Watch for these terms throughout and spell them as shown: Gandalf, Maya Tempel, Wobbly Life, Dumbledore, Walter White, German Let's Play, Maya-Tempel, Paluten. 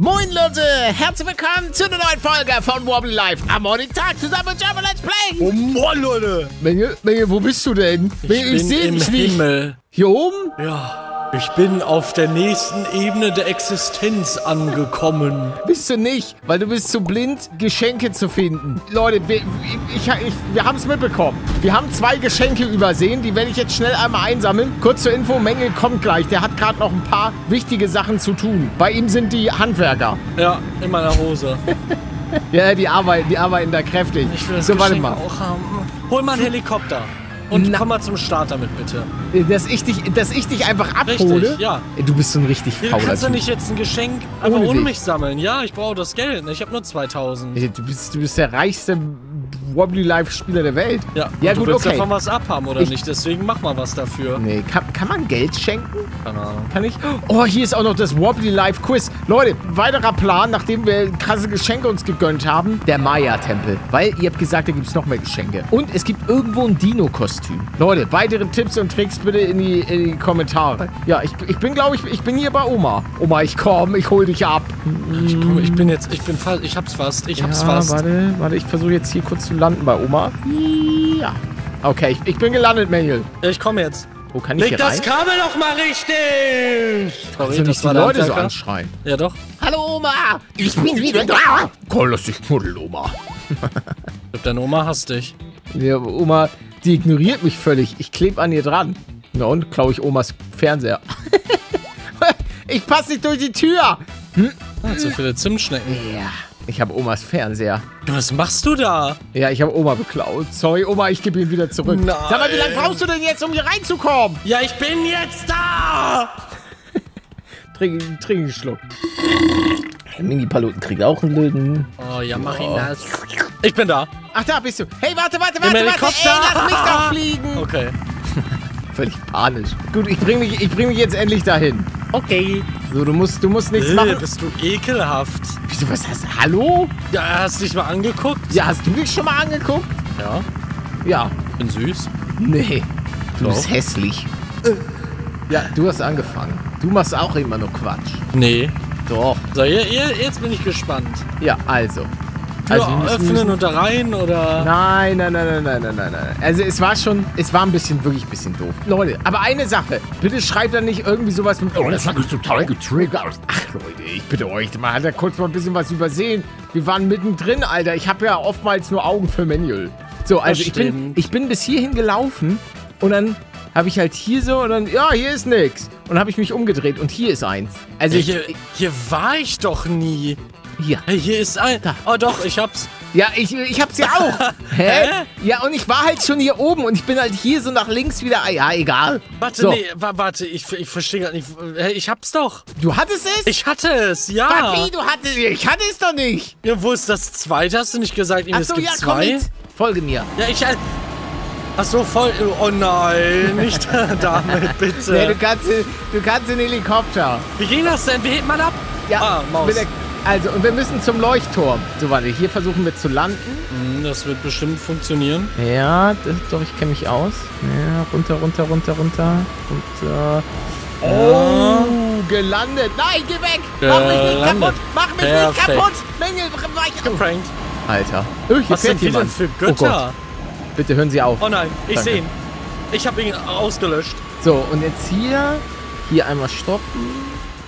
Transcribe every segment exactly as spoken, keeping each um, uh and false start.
Moin Leute, herzlich willkommen zu einer neuen Folge von Wobbly Life am heutigen Tag zusammen mit German Let's Play. Oh moin Leute. Menge, Menge, wo bist du denn? Ich, ich bin seh im dich Himmel. Nicht. Hier oben? Ja, ich bin auf der nächsten Ebene der Existenz angekommen. Bist du nicht, weil du bist zu blind, Geschenke zu finden. Leute, wir, ich, ich, wir haben es mitbekommen. Wir haben zwei Geschenke übersehen, die werde ich jetzt schnell einmal einsammeln. Kurz zur Info, Mengel kommt gleich. Der hat gerade noch ein paar wichtige Sachen zu tun. Bei ihm sind die Handwerker. Ja, in meiner Hose. Ja, die arbeiten, die arbeiten da kräftig. Ich will das so, warte mal. Auch haben. Hol mal einen Helikopter. Und Na. komm mal zum Start damit, bitte. Dass ich dich, dass ich dich einfach abhole? Richtig, ja. Du bist so ein richtig fauler Typ. Kannst du nicht jetzt ein Geschenk einfach ohne mich sammeln? Ja, ich brauche das Geld. Ich habe nur zweitausend. Du bist, du bist der reichste Wobbly Life Spieler der Welt. Ja, ja gut, du willst okay. davon was abhaben, oder ich nicht? Deswegen mach mal was dafür. Nee, kann, kann man Geld schenken? Keine Ahnung. Kann ich? Oh, hier ist auch noch das Wobbly Life Quiz. Leute, weiterer Plan, nachdem wir krasse Geschenke uns gegönnt haben, der Maya-Tempel. Weil ihr habt gesagt, da gibt es noch mehr Geschenke. Und es gibt irgendwo ein Dino-Kostüm. Leute, weitere Tipps und Tricks bitte in die, in die Kommentare. Ja, ich, ich bin, glaube ich, ich bin hier bei Oma. Oma, ich komm, ich hol dich ab. Ich, komm, ich bin jetzt, ich bin fast, ich hab's fast, ich ja, hab's fast. Warte, warte, ich versuche jetzt hier kurz zu landen bei Oma. Ja. Okay, ich, ich bin gelandet, Mengel. Ich komme jetzt. Wo kann ich Leg hier das rein? Kabel doch mal richtig! Sorry, also das war die Leute so anschreien. Ja doch. Hallo Oma! Ich bin wieder da! Komm, lass dich knuddeln, Oma. Ich glaub, deine Oma hasst dich. Ja, Oma, die ignoriert mich völlig. Ich klebe an ihr dran. Na und, klaue ich Omas Fernseher. Ich passe nicht durch die Tür! Hm? Ah, zu viele Zimtschnecken. Ja. Ich habe Omas Fernseher. Was machst du da? Ja, ich habe Oma beklaut. Sorry, Oma, ich gebe ihn wieder zurück. Nein. Sag mal, wie lange brauchst du denn jetzt, um hier reinzukommen? Ja, ich bin jetzt da! Trink einen Schluck. Mini-Paluten kriegt auch einen Löden. Oh, ja, mach ihn das. Ich bin da. Ach, da bist du. Hey, warte, warte, warte, warte. Ey, lass mich doch fliegen. Okay. Völlig panisch. Gut, ich bringe mich, ich bring mich jetzt endlich dahin. Okay. So, du musst, du musst nichts Lille, machen. Bist du ekelhaft. Wieso, was hast du? Hallo? Ja, hast du dich mal angeguckt? Ja, hast du dich schon mal angeguckt? Ja. Ja. Bin süß? Nee. Du Doch. bist hässlich. Ja, du hast angefangen. Du machst auch immer nur Quatsch. Nee. Doch. So, jetzt bin ich gespannt. Ja, also. Also ja, müssen, öffnen und da rein, oder? Nein, nein, nein, nein, nein, nein, nein, nein. Also es war schon, es war ein bisschen, wirklich ein bisschen doof. Leute, aber eine Sache. Bitte schreibt da nicht irgendwie sowas mit... Oh, das hat mich total getriggert. Ach Leute, ich bitte euch, man hat da kurz mal ein bisschen was übersehen. Wir waren mittendrin, Alter. Ich habe ja oftmals nur Augen für Manuel. So, also ich bin, ich bin bis hierhin gelaufen und dann... Habe ich halt hier so und dann, ja, hier ist nix. Und dann habe ich mich umgedreht und hier ist eins. Also ich, hier, hier war ich doch nie. Hier. Hier ist ein. Da. Oh doch, ich hab's. Ja, ich, ich hab's ja auch. Hä? Ja, und ich war halt schon hier oben und ich bin halt hier so nach links wieder. Ja, egal. Warte, so. nee, wa warte, ich, ich verstehe gar nicht. Ich hab's doch. Du hattest es? Ich hatte es, ja. Papi, du hattest es. Ich hatte es doch nicht. Ja, wo ist das zweite? Hast du nicht gesagt, ihm ist zwei? Ach so, ja, komm mit. Folge mir. Ja, ich halt. Ach so, voll... Oh nein, nicht damit, bitte. Nee, du kannst, du kannst in den Helikopter. Wie ging das denn? Wie hebt man ab? Ja, ah, Maus. Der, also, und wir müssen zum Leuchtturm. So, warte, hier versuchen wir zu landen. Das wird bestimmt funktionieren. Ja, das, doch, ich kenne mich aus. Ja, runter, runter, runter, runter. Runter. Oh, ja. Gelandet. Nein, geh weg. Mach mich nicht kaputt. Mach mich Perfekt. nicht kaputt. Mängel, weich. Geprankt. Alter. Oh, was sind die denn für Götter? Oh bitte hören Sie auf. Oh nein, ich sehe ihn. Ich habe ihn ausgelöscht. So, und jetzt hier, hier einmal stoppen.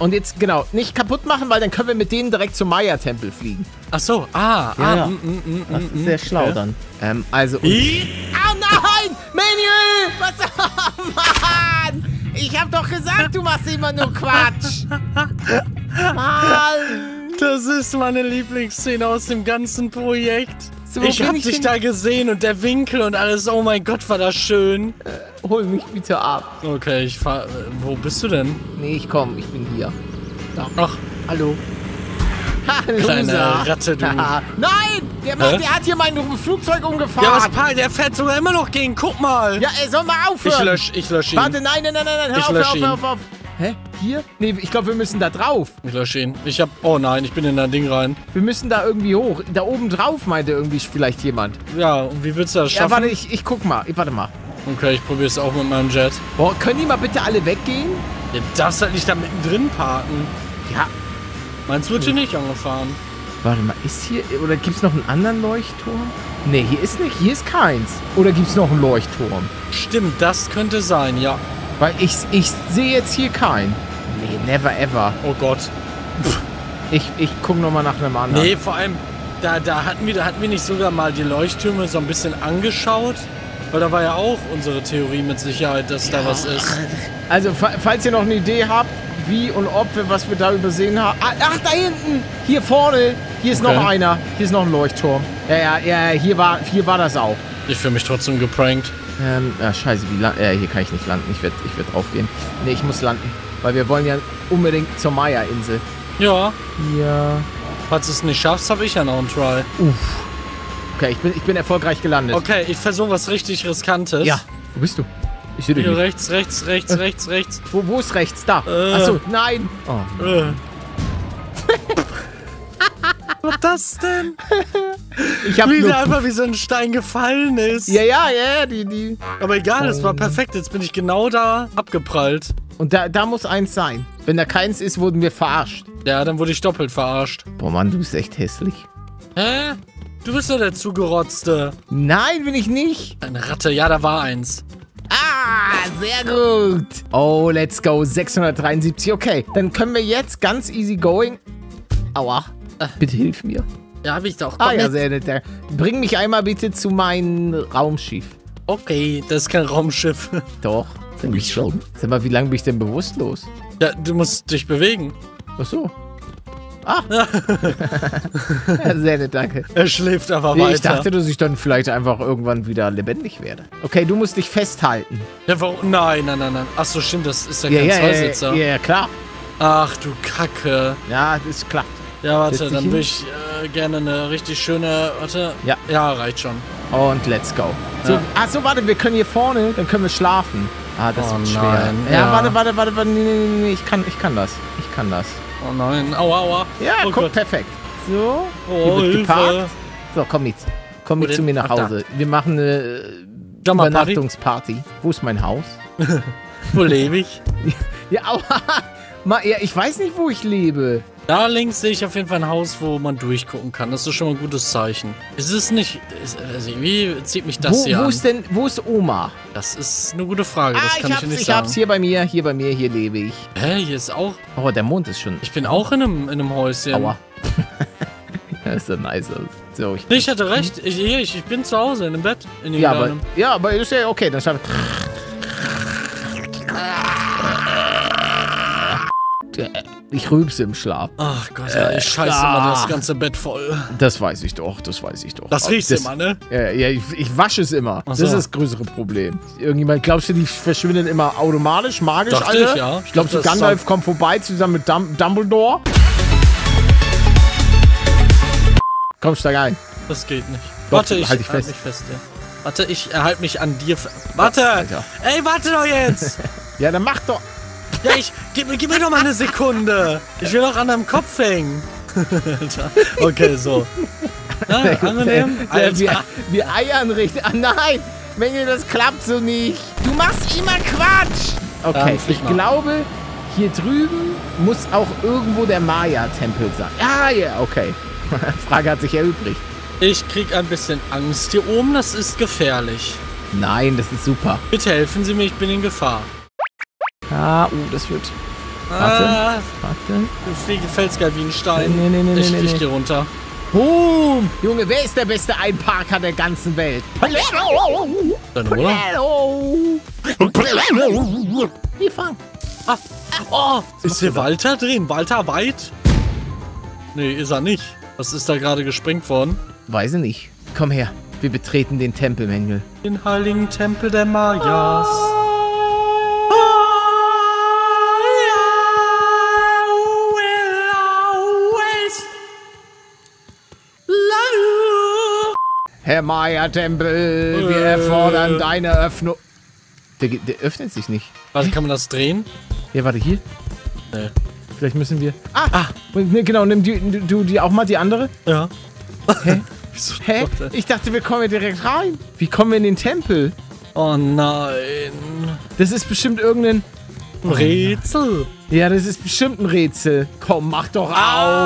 Und jetzt, genau, nicht kaputt machen, weil dann können wir mit denen direkt zum Maya-Tempel fliegen. Ach so, ah, ja, ah, ja. M, m, m, das ist sehr schlau ja. dann. Ähm, also... I oh nein, Menü! Was? Oh Mann! Ich habe doch gesagt, du machst immer nur Quatsch. Mann! Das ist meine Lieblingsszene aus dem ganzen Projekt. So, ich hab ich dich hin? da gesehen und der Winkel und alles. Oh mein Gott, war das schön. Äh, hol mich bitte ab. Okay, ich fahr... Äh, wo bist du denn? Nee, ich komm. Ich bin hier. Da. Ach, hallo. Hallo. Kleine Ratte, du. Nein! Der, macht, der hat hier mein Flugzeug umgefahren. Ja, was, Paul, der fährt sogar immer noch gegen. Guck mal. Ja, er soll mal aufhören. Ich lösch, ich lösch ihn. Warte, nein, nein, nein, nein. Hör ich auf, lösch auf, ihn. auf, auf, auf. Hä? Hier? Nee, ich glaube, wir müssen da drauf. Ich lösche ihn. Ich hab... Oh nein, ich bin in das Ding rein. Wir müssen da irgendwie hoch. Da oben drauf, meinte irgendwie vielleicht jemand. Ja, und wie willst du das schaffen? Ja, warte, ich, ich guck mal. Ich, warte mal. Okay, ich probiere es auch mit meinem Jet. Boah, können die mal bitte alle weggehen? Du darfst halt nicht da mittendrin parken. Ja. Meins wird hier nicht angefahren. Warte mal, ist hier... Oder gibt es noch einen anderen Leuchtturm? Ne, hier ist nicht. Hier ist keins. Oder gibt es noch einen Leuchtturm? Stimmt, das könnte sein, ja. Weil ich, ich sehe jetzt hier keinen. Nee, never ever. Oh Gott. Pff. Ich, ich gucke nochmal nach einem anderen. Nee, vor allem, da, da, hatten wir, da hatten wir nicht sogar mal die Leuchttürme so ein bisschen angeschaut. Weil da war ja auch unsere Theorie mit Sicherheit, dass ja. da was ist. Also, falls ihr noch eine Idee habt, wie und ob wir was wir da übersehen haben. Ach, da hinten! Hier vorne! Hier ist okay. noch einer. Hier ist noch ein Leuchtturm. Ja, ja, ja, hier war, hier war das auch. Ich fühle mich trotzdem geprankt. Ähm, ja, scheiße, wie landen? Äh, hier kann ich nicht landen. Ich werde ich werd drauf gehen. Nee, ich muss landen. Weil wir wollen ja unbedingt zur Maya-Insel. Ja. Ja. Falls du es nicht schaffst, habe ich ja noch einen Try. Uff. Okay, ich bin, ich bin erfolgreich gelandet. Okay, ich versuche was richtig Riskantes. Ja. Wo bist du? Ich sehe dich nicht. Rechts, rechts, rechts, äh. rechts, rechts. Wo, wo ist rechts? Da. Äh. Achso, nein. Oh. Äh. Was das denn? Ich hab wie der einfach wie so ein Stein gefallen ist. Ja, ja, ja, die, die. Aber egal, es war perfekt. Jetzt bin ich genau da abgeprallt. Und da, da muss eins sein. Wenn da keins ist, wurden wir verarscht. Ja, dann wurde ich doppelt verarscht. Boah, Mann, du bist echt hässlich. Hä? Du bist doch der Zugerotzte. Nein, bin ich nicht. Eine Ratte, ja, da war eins. Ah, sehr gut. Oh, let's go. sechshundertdreiundsiebzig, okay. Dann können wir jetzt ganz easy going. Aua. Bitte hilf mir. Ja, hab ich doch. Komm ah, ja, sehr nett. Bring mich einmal bitte zu meinem Raumschiff. Okay, das ist kein Raumschiff. Doch. Bin ich schon. Sag mal, wie lange bin ich denn bewusstlos? Ja, du musst dich bewegen. Ach so. Ah. Ja, sehr nett, danke. Er schläft aber nee, weiter. Ich dachte, dass ich dann vielleicht einfach irgendwann wieder lebendig werde. Okay, du musst dich festhalten. Ja, warum? Nein, nein, nein, nein. Ach so, stimmt, das ist ja, ja kein ja, Zweisitzer. Ja, ja, klar. Ach du Kacke. Ja, das ist klar. Ja, warte, dann würde ich äh, gerne eine richtig schöne, warte, ja, ja reicht schon. Und let's go. So, ja. Achso, warte, wir können hier vorne, dann können wir schlafen. Ah, das oh, wird schwer. Nein, ja, ja, warte, warte, warte, warte, nee, nee, nee, ich kann, ich kann das, ich kann das. Oh nein, aua, aua. Ja, oh, guck, Gott. Perfekt. So, oh, hier wird geparkt. So, komm mit, komm mit zu mir nach Hause. Ach, wir machen eine Übernachtungsparty. Wo ist mein Haus? Wo lebe ich? Ja, aua. Ja, ich weiß nicht, wo ich lebe. Da links sehe ich auf jeden Fall ein Haus, wo man durchgucken kann. Das ist schon mal ein gutes Zeichen. Es ist nicht... Es, also irgendwie zieht mich das wo, hier wo an. Wo ist denn... Wo ist Oma? Das ist eine gute Frage. Ah, das kann ich, ich nicht sagen. Ich hab's hier bei mir. Hier bei mir. Hier lebe ich. Hä? Hier ist auch... Oh, der Mond ist schon... Ich bin auch in einem, in einem Häuschen. Aua. Das ist ja nice aus. So, ich, ich hatte recht. Ich, ich, ich bin zu Hause in dem Bett. In dem ja, aber, ja, aber ist ja okay. Dann schaffe ich... Ich rülpse im Schlaf. Ach Gott, äh, ich scheiße ah. immer das ganze Bett voll. Das weiß ich doch, das weiß ich doch. Das riecht immer, ne? Ja, ja ich, ich wasche es immer. So. Das ist das größere Problem. Irgendjemand, glaubst du, die verschwinden immer automatisch, magisch, dachte alle? Ich, ja. Ich glaubst glaub, du, Gandalf kommt vorbei zusammen mit Dum Dumbledore? Komm, steig ein. Das geht nicht. Doch, warte, ich halte dich fest. Halt mich fest ja. Warte, ich halte mich an dir fest. Warte! Alter. Ey, warte doch jetzt! Ja, dann mach doch... Ja, ich, gib, gib mir doch mal eine Sekunde. Ich will doch an deinem Kopf hängen. Okay, so. Na, angenehm? Alter. Wir, wir eiern richtig. Ah, nein, Menge, das klappt so nicht. Du machst immer Quatsch. Okay, ich mal. glaube, hier drüben muss auch irgendwo der Maya-Tempel sein. Ah, ja, yeah, okay. Frage hat sich erübrigt. Ich krieg ein bisschen Angst hier oben. Das ist gefährlich. Nein, das ist super. Bitte helfen Sie mir, ich bin in Gefahr. Ah, uh, das wird... Warte, ah, warte. Du fliegst, fällst gerade wie ein Stein. Nee, nee, nee, ich nee, nee, nee. Hier runter. Boom! Junge, wer ist der beste Einparker der ganzen Welt? Palero! Palero! Palero! Hier fahren. Ah, oh, ist hier Walter drin? Walter White? Nee, ist er nicht. Was ist da gerade gesprengt worden? Weiß ich nicht. Komm her, wir betreten den Tempel, Mängel. Den heiligen Tempel der Mayas. Ah. Herr Maya-Tempel, wir erfordern deine Öffnung. Der, der öffnet sich nicht. Warte, kann man das drehen? Ja, warte, hier. Nee. Vielleicht müssen wir... Ah! ah. Genau, nimm die, du die auch mal, die andere. Ja. Hä? Wieso? Hä? Ich dachte, wir kommen hier direkt rein. Wie kommen wir in den Tempel? Oh nein. Das ist bestimmt irgendein... ein Rätsel. Ja, das ist bestimmt ein Rätsel. Komm, mach doch ah,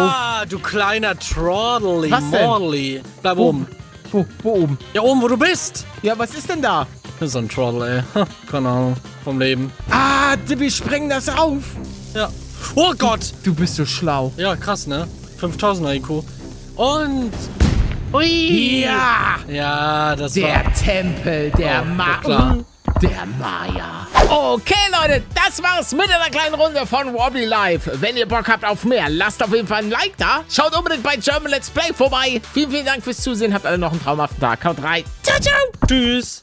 auf. Ah, du kleiner Troddly. Was denn? Bleib oben. Wo, wo oben? Ja, oben, wo du bist. Ja, was ist denn da? So ein Troddle, ey. Keine Ahnung. Vom Leben. Ah, wir sprengen das auf. Ja. Oh Gott. Du, du bist so schlau. Ja, krass, ne? fünftausender I Q. Und... Ui. Ja. Ja, das der war... Der Tempel, der oh, Maya. Der Maya. Okay, Leute, das war's mit einer kleinen Runde von Wobbly Life. Wenn ihr Bock habt auf mehr, lasst auf jeden Fall ein Like da. Schaut unbedingt bei German Let's Play vorbei. Vielen, vielen Dank fürs Zusehen. Habt alle noch einen traumhaften Tag. Haut rein. Ciao, ciao. Tschüss.